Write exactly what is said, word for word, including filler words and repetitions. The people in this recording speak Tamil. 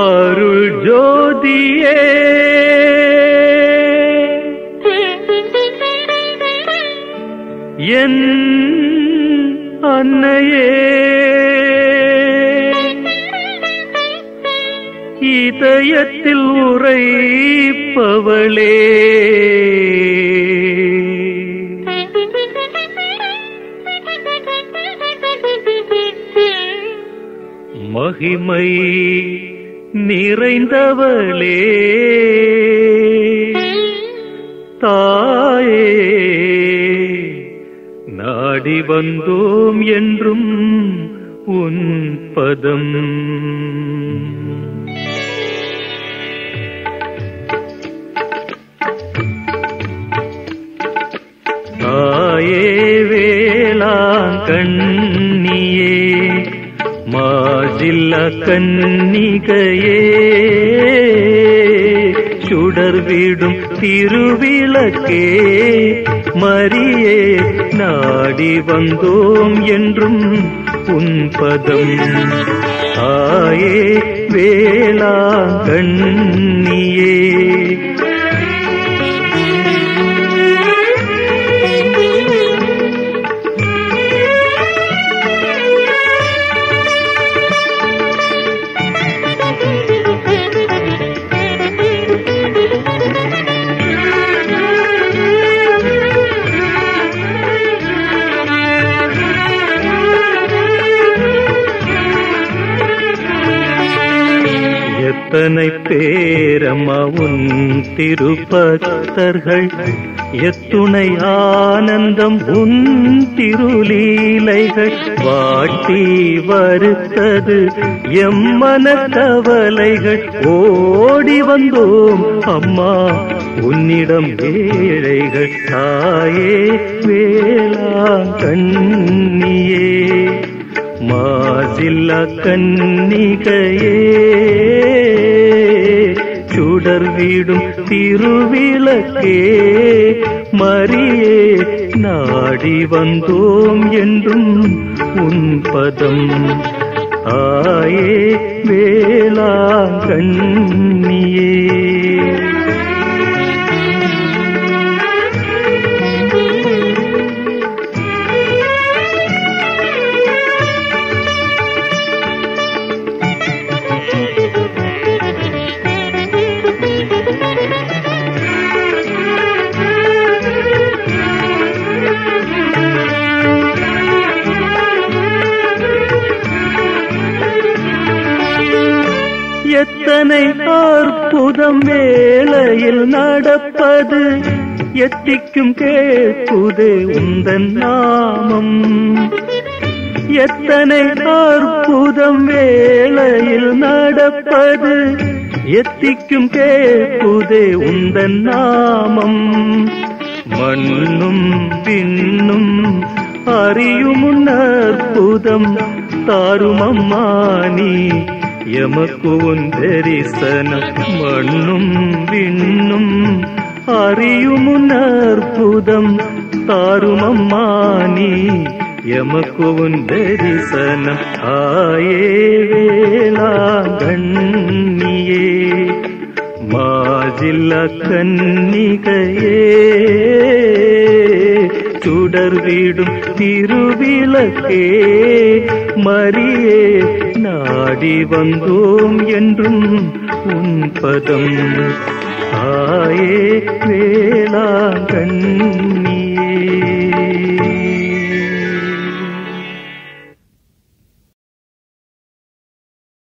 अरुल जो दिए एन இதயத்தில் உரைப்பவளே மகிமை நிறைந்தவளே தாயே நாடி வந்தோம் என்றும் உன் பதம் தாயே வேளாங்கண்ணியே மாஜில்ல கன்னிகையே சுடர்விடும் திருவிளக்கே மரியே நாடி வந்தோம் என்றும் உன் பதம் தாயே வேளாங்கண்ணியே எத்தனை பேரம்மா உன் திருப்பத்தர்கள் எத்துணை ஆனந்தம் உன் திருலீலைகள் வாட்டி வருத்தது எம்மனத்தவலைகள் ஓடி வந்தோம் அம்மா உன்னிடம் ஏழைகள் தாயே வேளாங்கண்ணியே மாசில்லா கன்னிகையே சுடர்விடும் திருவிளக்கே மரியே நாடி வந்தோம் என்றும் உன் பதம் தாயே வேளாங்கண்ணியே எத்தனை அற்புதம் வேளையில் நடப்பது எத்திக்கும் கேட்பது உந்தன் நாமம் எத்தனை அற்புதம் வேளையில் நடப்பது எத்திக்கும் கேட்பது உந்தன் நாமம் மண்ணும் பின்னும் அறியும் அற்புதம் தாரும் அம்மா நீ எமக்கு உன் தரிசனம் மண்ணும் விண்ணும் அறியும் அற்புதம் தாரும் அம்மா நீ எமக்கு உன் தரிசனம் தாயே வேளாங்கண்ணியே மாஜில்லா கன்னிகையே சுடர்விடும் திருவிளக்கே மரியே நாடி வந்தோம் என்றும் உன் பதம் தாயே வேளாங்கண்ணி.